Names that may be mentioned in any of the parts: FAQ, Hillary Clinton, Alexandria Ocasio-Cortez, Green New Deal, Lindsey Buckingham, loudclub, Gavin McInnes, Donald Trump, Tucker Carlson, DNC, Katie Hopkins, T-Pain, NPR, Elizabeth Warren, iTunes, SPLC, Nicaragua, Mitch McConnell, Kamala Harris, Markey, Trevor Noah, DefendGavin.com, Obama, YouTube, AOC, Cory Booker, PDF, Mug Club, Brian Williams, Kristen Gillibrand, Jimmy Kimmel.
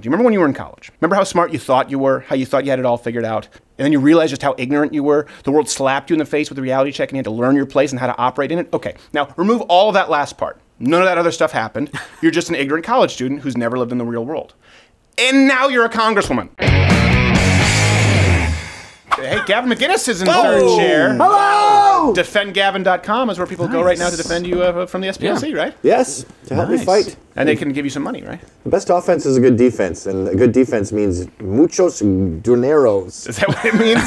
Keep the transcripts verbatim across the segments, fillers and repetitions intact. Do you remember when you were in college? Remember how smart you thought you were, how you thought you had it all figured out, and then you realized just how ignorant you were? The world slapped you in the face with a reality check and you had to learn your place and how to operate in it? Okay, now remove all that last part. None of that other stuff happened. You're just an ignorant college student who's never lived in the real world. And now you're a congresswoman. Hey, Gavin McInnes is in third chair. Hello! Defend Gavin dot com is where people nice. go right now to defend you uh, from the S P L C, yeah. right? Yes, to help nice. me fight. And they can give you some money, right? The best offense is a good defense, and a good defense means muchos dineros. Is that what it means?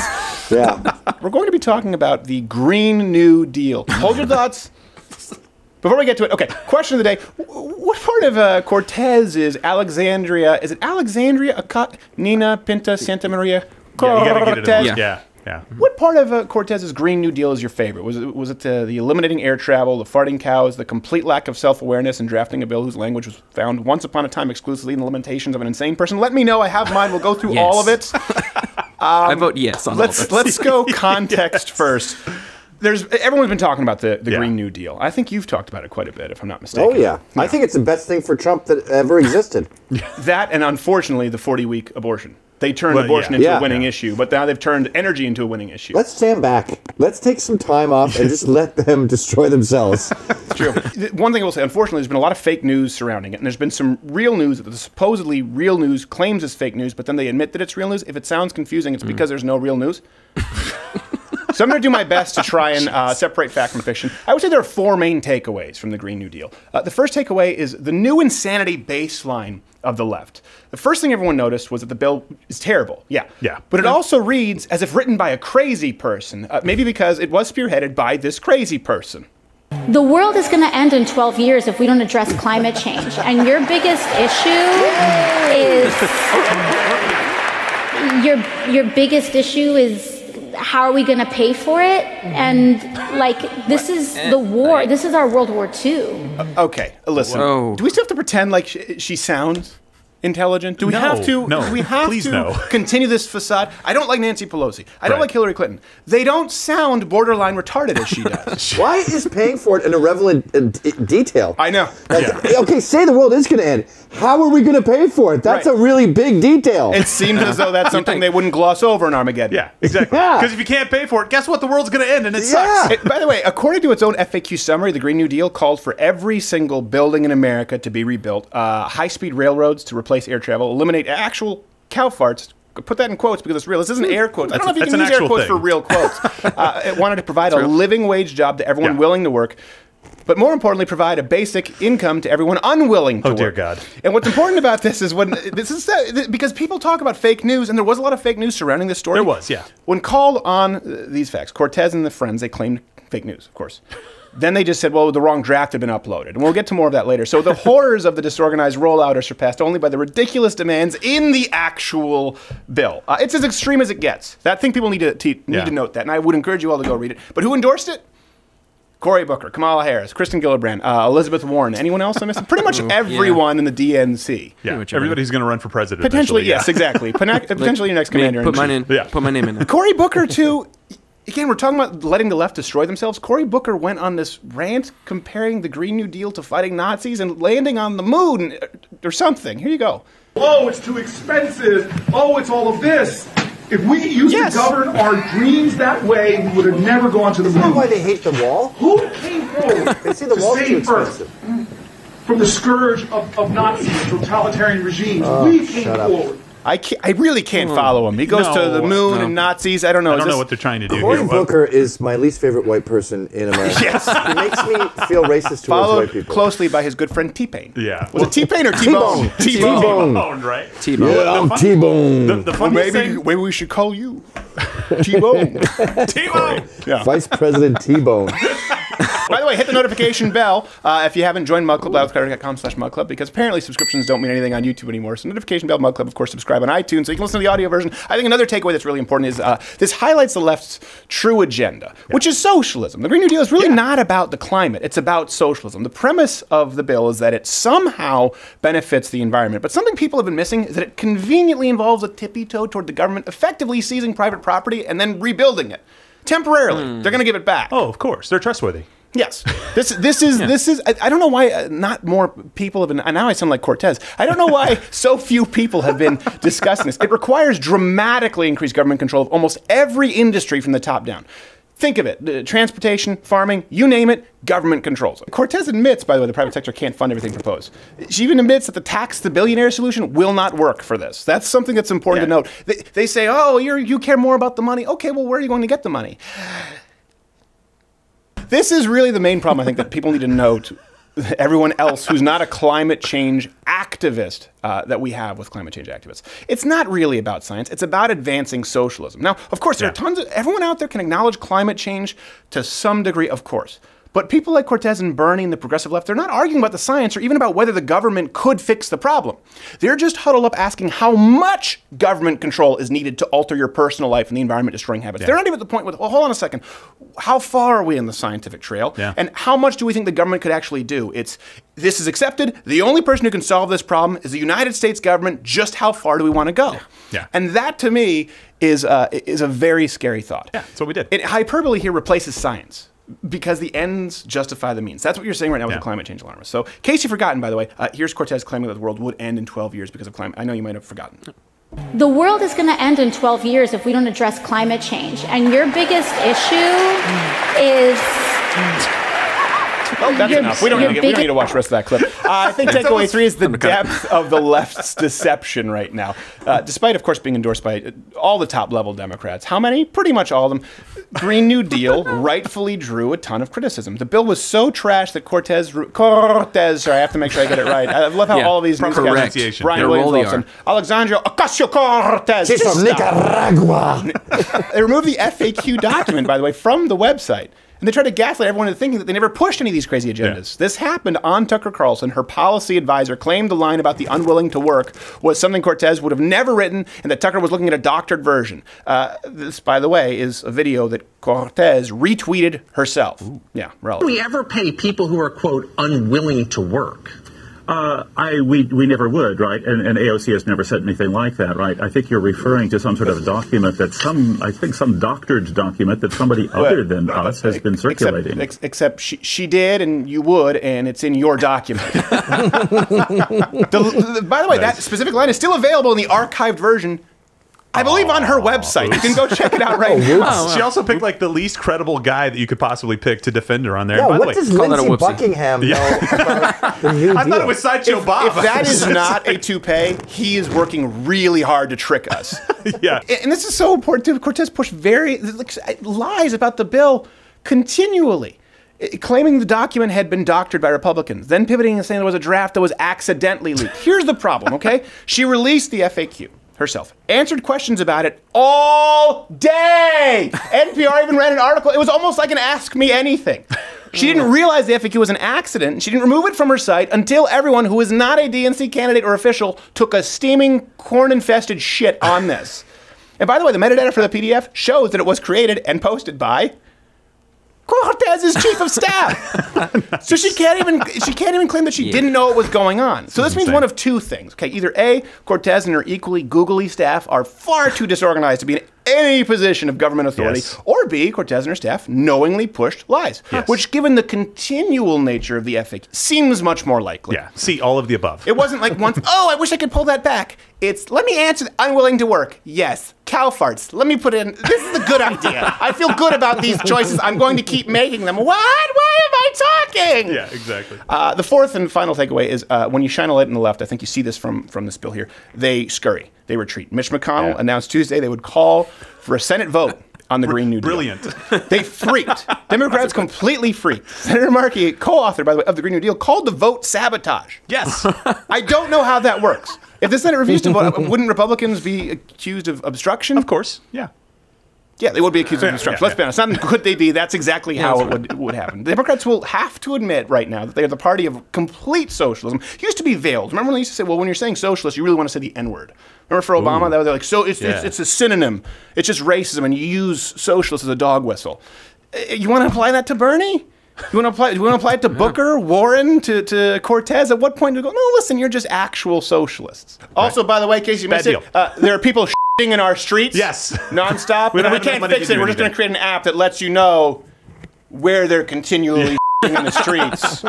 Yeah. We're going to be talking about the Green New Deal. Hold your thoughts. Before we get to it, okay, question of the day. What part of uh, Cortez is Alexandria? Is it Alexandria, Aca Nina, Pinta, Santa Maria? Yeah, you gotta get it Cortez. Yeah. yeah, yeah. What part of uh, Cortez's Green New Deal is your favorite? Was it was it uh, the eliminating air travel, the farting cows, the complete lack of self-awareness, and drafting a bill whose language was found once upon a time exclusively in the lamentations of an insane person? Let me know. I have mine. We'll go through yes. all of it. Um, I vote yes on let's, all of it. Let's go context yes. first. There's everyone's been talking about the, the yeah. Green New Deal. I think you've talked about it quite a bit, if I'm not mistaken. Oh yeah, no. I think it's the best thing for Trump that ever existed. That and unfortunately the forty-week abortion. They turned well, abortion yeah. into yeah. a winning yeah. issue, but now they've turned energy into a winning issue. Let's stand back. Let's take some time off and just let them destroy themselves. True. One thing I will say, unfortunately, there's been a lot of fake news surrounding it, and there's been some real news that the supposedly real news claims is fake news, but then they admit that it's real news. If it sounds confusing, it's mm. because there's no real news. So I'm going to do my best to try and uh, separate fact from fiction. I would say there are four main takeaways from the Green New Deal. Uh, the first takeaway is the new insanity baseline of the left. The first thing everyone noticed was that the bill is terrible. Yeah. Yeah. But it also reads as if written by a crazy person, uh, maybe because it was spearheaded by this crazy person. The world is going to end in twelve years if we don't address climate change. And your biggest issue is... your, your biggest issue is... how are we going to pay for it? And like, this what? is the war. This is our World War Two. Uh, okay, listen. Whoa. Do we still have to pretend like she, she sounds intelligent? Do we no, have to? No. Do we have Please to no. continue this facade? I don't like Nancy Pelosi. I don't right. like Hillary Clinton. They don't sound borderline retarded as she does. Why is paying for it an irrelevant uh, detail? I know. Like, yeah. Okay, say the world is going to end. How are we going to pay for it? That's right. a really big detail. It seems as though that's something they wouldn't gloss over in Armageddon. Yeah, exactly. Because yeah. if you can't pay for it, guess what? The world's going to end, and it yeah. sucks. It, by the way, according to its own F A Q summary, the Green New Deal called for every single building in America to be rebuilt, uh, high-speed railroads to replace air travel, eliminate actual cow farts. Put that in quotes because it's real. This isn't air quotes. I don't know if you can use air quotes for real quotes. Uh, it wanted to provide a living wage job to everyone yeah. willing to work. But more importantly, provide a basic income to everyone unwilling to work. Oh, dear God. And what's important about this is when this is uh, because people talk about fake news, and there was a lot of fake news surrounding this story. There was, yeah. When called on uh, these facts, Cortez and the friends, they claimed fake news, of course. Then they just said, well, the wrong draft had been uploaded. And we'll get to more of that later. So the horrors of the disorganized rollout are surpassed only by the ridiculous demands in the actual bill. Uh, it's as extreme as it gets. That thing people need to, to, need yeah. to note that. And I would encourage you all to go read it. But who endorsed it? Cory Booker, Kamala Harris, Kristen Gillibrand, uh, Elizabeth Warren. Anyone else I'm missing? Pretty much everyone yeah. in the D N C. Yeah, everybody's going to run for president. Potentially, yes, yeah. exactly. Like, potentially your next commander. Put mine in. Yeah. Put my name in there. Cory Booker, too. Again, we're talking about letting the left destroy themselves. Cory Booker went on this rant comparing the Green New Deal to fighting Nazis and landing on the moon or something. Here you go. Oh, it's too expensive. Oh, it's all of this. If we used yes. to govern our dreams that way, we would have never gone to the moon. That's why they hate the wall. Who came forward they see the to wall save Earth from the scourge of, of Nazis and totalitarian regimes? Oh, we came forward. I, can't, I really can't follow him. He goes no, to the moon no. and Nazis. I don't know. I don't know what they're trying to do. Cory Booker is my least favorite white person in America. Yes. He makes me feel racist towards Followed white people. closely by his good friend T-Pain. Yeah. Was it T-Pain or T-Bone? T-Bone. T-Bone, right? T-Bone. Yeah, I'm T-Bone. The, the funny well, maybe, thing... maybe we should call you T-Bone. T-Bone. Yeah. Vice President T-Bone. By the way, hit the notification bell uh, if you haven't joined Mug Club, loudclub dot com slash Mug Club, because apparently subscriptions don't mean anything on YouTube anymore. So notification bell, Mug Club, of course, subscribe on iTunes so you can listen to the audio version. I think another takeaway that's really important is uh, this highlights the left's true agenda, yeah. which is socialism. The Green New Deal is really yeah. not about the climate. It's about socialism. The premise of the bill is that it somehow benefits the environment. But something people have been missing is that it conveniently involves a tippy-toe toward the government effectively seizing private property and then rebuilding it temporarily. Mm. They're going to give it back. Oh, of course. They're trustworthy. Yes. This this is yeah. this is I, I don't know why not more people have been. Now I sound like Cortez. I don't know why so few people have been discussing this. It requires dramatically increased government control of almost every industry from the top down. Think of it: uh, transportation, farming, you name it, government controls it. Cortez admits, by the way, the private sector can't fund everything proposed. She even admits that the tax the billionaire solution will not work for this. That's something that's important yeah. to note. They, they say, "Oh, you're, you care more about the money." Okay, well, where are you going to get the money? This is really the main problem, I think, that people need to note. Everyone else who's not a climate change activist uh, that we have with climate change activists. It's not really about science. It's about advancing socialism. Now, of course, there yeah. are tons of, everyone out there can acknowledge climate change to some degree, of course. But people like Cortez and Bernie and the progressive left, they're not arguing about the science or even about whether the government could fix the problem. They're just huddled up asking how much government control is needed to alter your personal life and the environment destroying habits. Yeah. They're not even at the point with, well, hold on a second, how far are we in the scientific trail? Yeah. And how much do we think the government could actually do? It's, this is accepted, the only person who can solve this problem is the United States government, just how far do we want to go? Yeah. Yeah. And that to me is, uh, is a very scary thought. Yeah, that's what we did. It, hyperbole here replaces science. Because the ends justify the means. That's what you're saying right now with yeah. the climate change alarmists. So, in case you've forgotten, by the way, uh, here's Cortez claiming that the world would end in twelve years because of climate. I know you might have forgotten. The world is going to end in twelve years if we don't address climate change. And your biggest issue is... Oh, that's your, enough. We don't, need to, get, we don't need to watch the rest of that clip. Uh, I think takeaway three is the depth of the left's deception right now. Uh, despite, of course, being endorsed by all the top-level Democrats. How many? Pretty much all of them. Green New Deal rightfully drew a ton of criticism. The bill was so trash that Cortez... Cortez, sorry, I have to make sure I get it right. I love how yeah, all of these news guys... Brian Williams, Alexandria Ocasio-Cortez. This is Nicaragua. They removed the F A Q document, by the way, from the website. And they tried to gaslight everyone into thinking that they never pushed any of these crazy agendas. Yeah. This happened on Tucker Carlson. Her policy advisor claimed the line about the unwilling to work was something Cortez would have never written and that Tucker was looking at a doctored version. Uh, this, by the way, is a video that Cortez retweeted herself. Ooh. Yeah, relevant. Do we ever pay people who are, quote, unwilling to work? Uh, I, we, we never would, right? And, and A O C has never said anything like that, right? I think you're referring to some sort of document that some, I think some doctored document that somebody other than us has been circulating. Except, ex except she, she did, and you would, and it's in your document. the, the, by the way, nice. That specific line is still available in the archived version. I believe on her website. Oops. You can go check it out right now. Oh, wow. She also picked like the least credible guy that you could possibly pick to defend her on there. Yeah, by what the way, does Lindsey Buckingham yeah. know about the New Deal? I thought it was Sideshow Bob. If that is not a toupee, he is working really hard to trick us. yeah. And this is so important too. Cortez pushed very lies about the bill continually. Claiming the document had been doctored by Republicans, then pivoting and saying there was a draft that was accidentally leaked. Here's the problem, okay? She released the F A Q. Herself, answered questions about it all day. N P R even ran an article. It was almost like an Ask Me Anything. She didn't realize the F A Q was an accident. She didn't remove it from her site until everyone who was not a D N C candidate or official took a steaming, corn-infested shit on this. And by the way, the metadata for the P D F shows that it was created and posted by Cortez's chief of staff. nice. So she can't even she can't even claim that she yeah. didn't know what was going on. So this means one of two things. Okay, either A, Cortez and her equally googly staff are far too disorganized to be in any position of government authority, yes. or B, Cortez and her staff knowingly pushed lies, yes. which given the continual nature of the F A Q seems much more likely. Yeah, see, all of the above. It wasn't like once, oh, I wish I could pull that back. It's, let me answer, unwilling to work, yes. Cow farts, let me put in, this is a good idea. I feel good about these choices. I'm going to keep making them. What? Why am I talking? Yeah, exactly. Uh, the fourth and final takeaway is uh, when you shine a light on the left, I think you see this from, from this bill here, they scurry, they retreat. Mitch McConnell yeah. announced Tuesday they would call for a Senate vote on the Green New Deal. Brilliant. They freaked. Democrats completely freaked. Senator Markey, co-author, by the way, of the Green New Deal, called the vote sabotage. Yes. I don't know how that works. If the Senate refused to vote, wouldn't Republicans be accused of obstruction? Of course, yeah. Yeah, they would be accused of obstruction. Yeah, yeah, Let's yeah. be honest. Not could they be. That's exactly how it would, would happen. The Democrats will have to admit right now that they are the party of complete socialism. It used to be veiled. Remember when they used to say, well, when you're saying socialist, you really want to say the N word. Remember for Obama, they were like, so it's, yeah. it's, it's a synonym. It's just racism, and you use socialist as a dog whistle. You want to apply that to Bernie? You want to apply? You want to apply it to Booker, Warren, to, to Cortez? At what point do you go? No, listen, you're just actual socialists. Right. Also, by the way, Casey, uh, there are people shitting in our streets. Yes, nonstop. we, we can't fix it. We're anything. just going to create an app that lets you know where they're continually. Yeah. in the streets.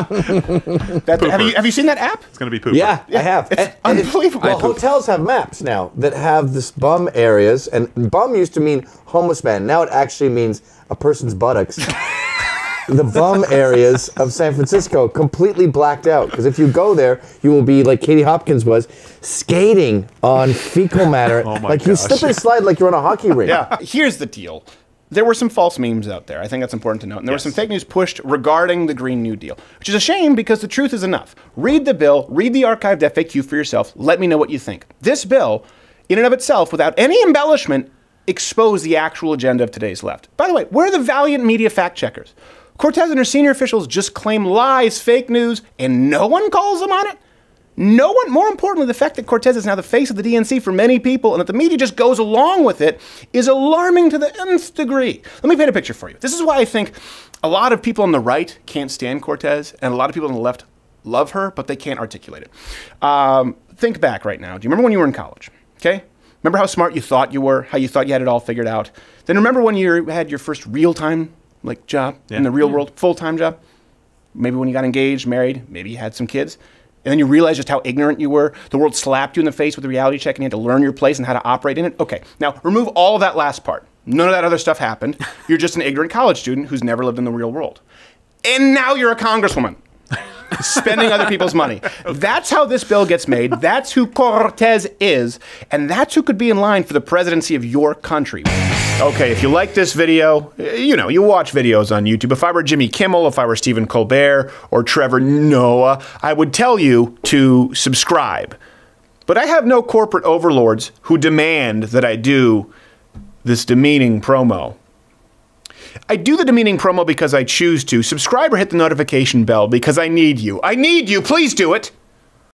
That, have, you, have you seen that app? It's going to be pooper. Yeah, yeah, I have. It's and, unbelievable. And well, hotels have maps now that have this bum areas, and bum used to mean homeless man. Now it actually means a person's buttocks. The bum areas of San Francisco completely blacked out, because if you go there, you will be like Katie Hopkins was, skating on fecal matter. Oh my like gosh. You slip and slide like you're on a hockey rink. Yeah, here's the deal. There were some false memes out there. I think that's important to note. And there yes. were some fake news pushed regarding the Green New Deal, which is a shame because the truth is enough. Read the bill, read the archived F A Q for yourself. Let me know what you think. This bill, in and of itself, without any embellishment, exposed the actual agenda of today's left. By the way, where are the valiant media fact checkers? Cortez and her senior officials just claim lies, fake news, and no one calls them on it? No one, more importantly, the fact that Cortez is now the face of the D N C for many people and that the media just goes along with it is alarming to the nth degree. Let me paint a picture for you. This is why I think a lot of people on the right can't stand Cortez and a lot of people on the left love her, but they can't articulate it. Um, think back right now. Do you remember when you were in college? Okay? Remember how smart you thought you were, how you thought you had it all figured out? Then remember when you had your first real-time like job yeah. in the real yeah. world, full-time job? Maybe when you got engaged, married, maybe you had some kids. And then you realize just how ignorant you were. The world slapped you in the face with a reality check and you had to learn your place and how to operate in it. Okay, now remove all of that last part. None of that other stuff happened. You're just an ignorant college student who's never lived in the real world. And now you're a congresswoman spending other people's money. Okay. That's how this bill gets made. That's who Cortez is. And that's who could be in line for the presidency of your country. Okay, if you like this video, you know, you watch videos on YouTube. If I were Jimmy Kimmel, if I were Stephen Colbert or Trevor Noah, I would tell you to subscribe. But I have no corporate overlords who demand that I do this demeaning promo. I do the demeaning promo because I choose to. Subscribe or hit the notification bell because I need you. I need you! Please do it!